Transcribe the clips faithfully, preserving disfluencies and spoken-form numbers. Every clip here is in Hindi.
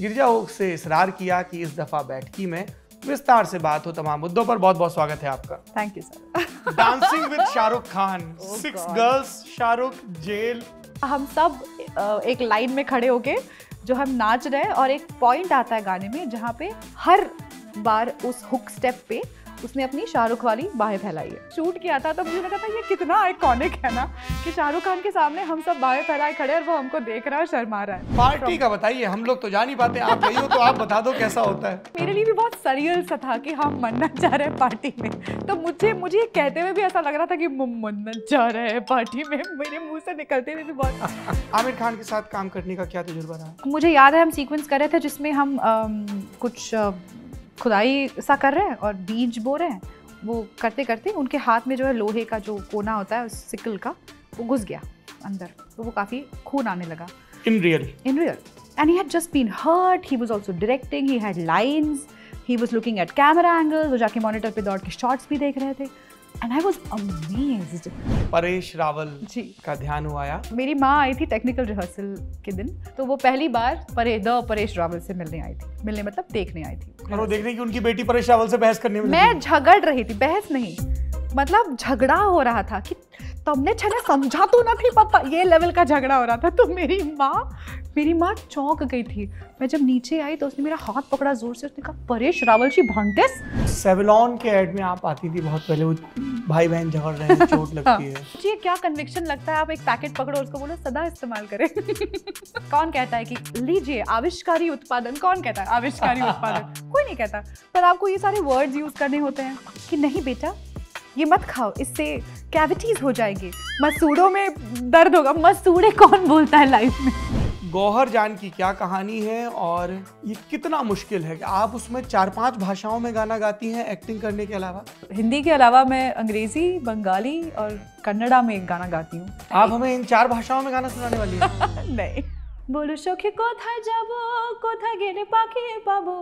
गिरजा से इसरार किया कि इस दफा बैठकी में विस्तार से बात हो तमाम मुद्दों पर। बहुत बहुत स्वागत है आपका। Thank you sir. Dancing with Shahrukh Khan, six girls, Shahrukh, jail, हम सब एक लाइन में खड़े होके जो हम नाच रहे हैं और एक पॉइंट आता है गाने में जहाँ पे हर बार उस हुक स्टेप पे उसने अपनी शाहरुख वाली बाहें फैलाई है। शूट किया था तो मुझे लगा था ये कितना आइकॉनिक है ना कि शाहरुख खान के सामने हम सब बाहें फैलाए खड़े और वो हमको देख रहा है, शर्मा रहा है। पार्टी का बताइए, हम लोग तो जा नहीं पाते, आप गई हो तो आप बता दो कैसा होता है। मेरे लिए भी बहुत सरियल सा था कि हम मन्ना चाह रहे हैं पार्टी में, तो मुझे मुझे कहते हुए भी ऐसा लग रहा था कि मन्ना चाह रहे हैं पार्टी में, मेरे मुँह से निकलते हुए भी बहुत। आमिर खान के साथ काम करने का क्या तजुर्बा रहा? मुझे याद है हम सीक्वेंस कर रहे थे जिसमें हम कुछ खुदाई सा कर रहे हैं और बीज बो रहे हैं, वो करते करते उनके हाथ में जो है लोहे का जो कोना होता है उस सिकल का, वो घुस गया अंदर, तो वो काफ़ी खून आने लगा। In real in real and he had just been hurt, he was also directing, he had lines, he was looking at camera angles, वो जाके मॉनिटर पे दौड़ के शॉट्स भी देख रहे थे and I was amazed. Paresh Rawal ji का ध्यान हुआ आया, मेरी माँ आई थी टेक्निकल रिहर्सल के दिन, तो वो पहली बार परे द परेश रावल से मिलने आई थी, मिलने मतलब देखने आई थी। और वो देखने की उनकी बेटी परेश रावल से बहस करने में, मैं झगड़ रही थी, बहस नहीं मतलब झगड़ा हो रहा था कि तुमने छने समझा तो नहीं पापा, ये लेवल का झगड़ा हो रहा था। तो मेरी माँ मेरी माँ चौंक गई थी। मैं जब नीचे आई तो उसने मेरा हाथ पकड़ा जोर से, उसने कहा परेश रावल जी भांटेस। सेवलॉन के ऐड में आप आती थी बहुत पहले, वो भाई बहन झगड़ रहे हैं, चोट लगती है। जी क्या कन्विक्शन लगता है, आप एक पैकेट पकड़ो और उसको बोलो सदा इस्तेमाल करें। कौन कहता है कि लीजिए आविष्कारी उत्पादन, कौन कहता है आविष्कारी उत्पादन? कोई नहीं कहता। पर आपको ये सारे वर्ड्स यूज करने होते हैं कि नहीं बेटा ये मत खाओ, इससे कैविटीज हो जाएगी, मसूड़ों में दर्द होगा। मसूड़े कौन बोलता है लाइफ में? गौहर जान की क्या कहानी है और ये कितना मुश्किल है कि आप उसमें चार पांच भाषाओं में गाना गाती हैं एक्टिंग करने के अलावा? हिंदी के अलावा मैं अंग्रेजी, बंगाली और कन्नड़ा में एक गाना गाती हूँ। आप हमें इन चार भाषाओं में गाना सुनाने वाली हैं? नहीं। बोलो सखी कोथा जाबो कोथा गेले पाखी पाबो,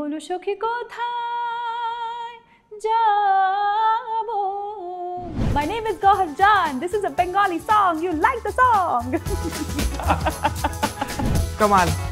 बोलो सखी कोथा जाबो। My name is Gohar Jaan. This is a Bengali song. You like the song? Come on.